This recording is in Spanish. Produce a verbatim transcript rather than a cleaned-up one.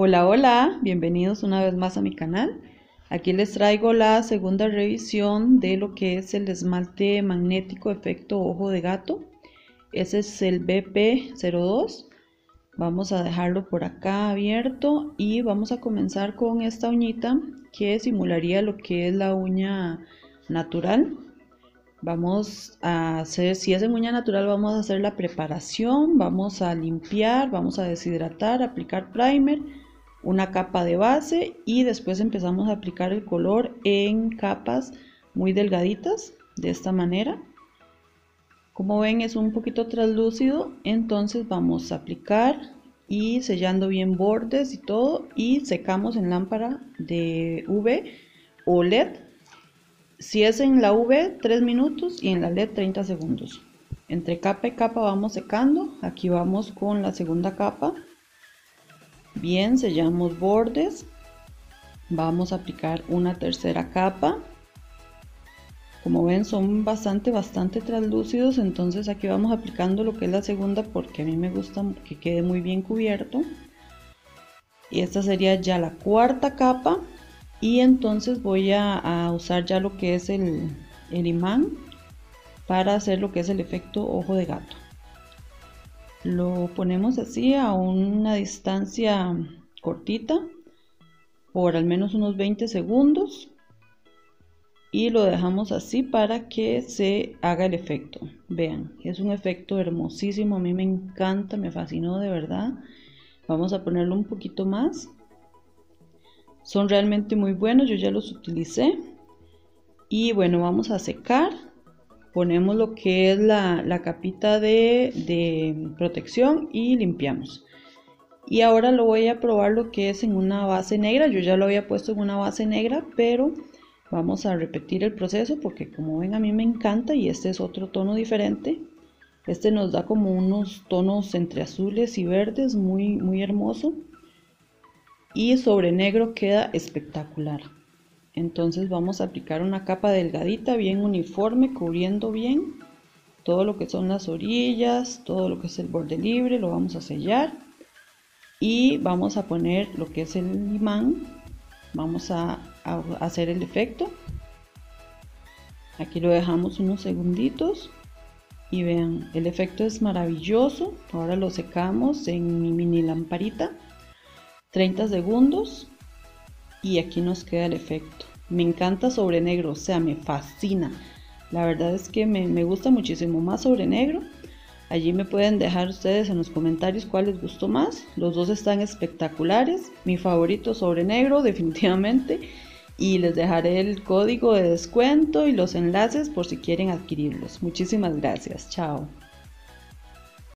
Hola, hola, bienvenidos una vez más a mi canal. Aquí les traigo la segunda revisión de lo que es el esmalte magnético efecto ojo de gato. Ese es el B P cero dos. Vamos a dejarlo por acá abierto y vamos a comenzar con esta uñita que simularía lo que es la uña natural. Vamos a hacer, si es en uña natural, vamos a hacer la preparación, vamos a limpiar, vamos a deshidratar, aplicar primer, una capa de base y después empezamos a aplicar el color en capas muy delgaditas, de esta manera. Como ven, es un poquito translúcido, entonces vamos a aplicar y sellando bien bordes y todo, y secamos en lámpara de U V o L E D. Si es en la U V tres minutos y en la L E D treinta segundos. Entre capa y capa vamos secando. Aquí vamos con la segunda capa. Bien, sellamos bordes. Vamos a aplicar una tercera capa. Como ven, son bastante bastante translúcidos, entonces aquí vamos aplicando lo que es la segunda porque a mí me gusta que quede muy bien cubierto. Y esta sería ya la cuarta capa. Y entonces voy a, a usar ya lo que es el, el imán para hacer lo que es el efecto ojo de gato. Lo ponemos así a una distancia cortita por al menos unos veinte segundos y lo dejamos así para que se haga el efecto. Vean, es un efecto hermosísimo, a mí me encanta, me fascinó de verdad. Vamos a ponerlo un poquito más. Son realmente muy buenos, yo ya los utilicé. Y bueno, vamos a secar. Ponemos lo que es la, la capita de, de protección y limpiamos. Y ahora lo voy a probar lo que es en una base negra. Yo ya lo había puesto en una base negra, pero vamos a repetir el proceso porque como ven a mí me encanta y este es otro tono diferente. Este nos da como unos tonos entre azules y verdes, muy, muy hermoso. Y sobre negro queda espectacular. Entonces vamos a aplicar una capa delgadita, bien uniforme, cubriendo bien todo lo que son las orillas, todo lo que es el borde libre, lo vamos a sellar. Y vamos a poner lo que es el imán, vamos a, a hacer el efecto. Aquí lo dejamos unos segunditos y vean, el efecto es maravilloso. Ahora lo secamos en mi mini lamparita. treinta segundos y aquí nos queda el efecto. Me encanta sobre negro, o sea, me fascina. La verdad es que me, me gusta muchísimo más sobre negro. Allí me pueden dejar ustedes en los comentarios cuál les gustó más. Los dos están espectaculares. Mi favorito sobre negro, definitivamente. Y les dejaré el código de descuento y los enlaces por si quieren adquirirlos. Muchísimas gracias. Chao.